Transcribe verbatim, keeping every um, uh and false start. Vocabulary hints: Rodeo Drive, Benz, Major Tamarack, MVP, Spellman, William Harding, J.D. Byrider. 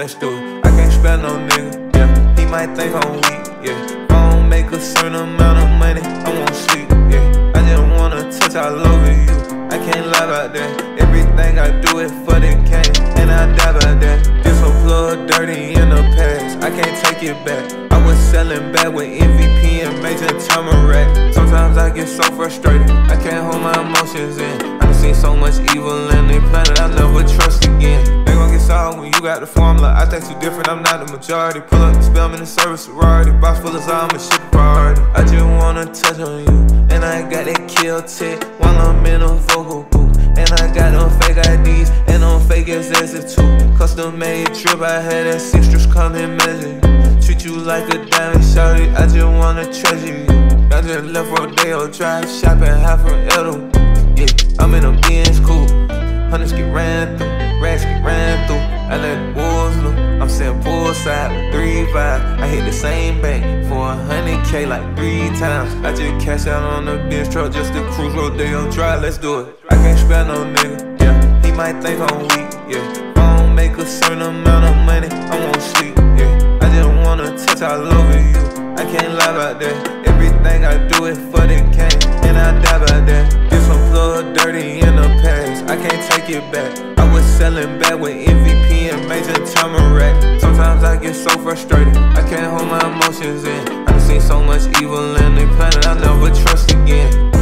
let's do it. I can't spell no nigga, yeah. He might think I'm weak, yeah. If I don't make a certain amount of money, I won't sleep, yeah. I just wanna touch all over you, I can't lie about that. Everything I do is for the game, and I die by that. This a plug dirty in the past, I can't take it back. I was selling bad with M V P and Major Tamarack. Sometimes I get so frustrated, I can't hold my emotions in. I've seen so much evil in the planet, I never trust again. They gon' get solid when you got the formula. I think you different, I'm not the majority. Pull up the Spellman and service sorority. Box full of Zom and shit priority. I just wanna touch on you, and I got that kill tip while I'm in a vocal booth. And I got no fake I Ds, and no fake S Ss too. Custom made trip, I had that seamstress come and measure you. Treat you like a diamond, shawty, I just wanna treasure you. I just left Rodeo Drive, shopping high from Eldo. Yeah, I'm in a Benz coupe. Hunters get ran through, rats get ran through. I let wolves loop, I'm sitting poolside with three five. I hit the same bank for a hundred K like three times. I just cash out on the Benz truck just to cruise Rodeo Drive. Let's do it. I can't spell no nigga, yeah. He might think I'm weak, yeah. If I don't make a certain amount of money, I won't sleep, yeah. Touch all over you, I can't lie about that. Everything I do is for the game, and I die by that. This one floor dirty in the past, I can't take it back. I was selling back with M V P and Major Tamarack. Sometimes I get so frustrated, I can't hold my emotions in. I've seen so much evil in the planet, I never trust again.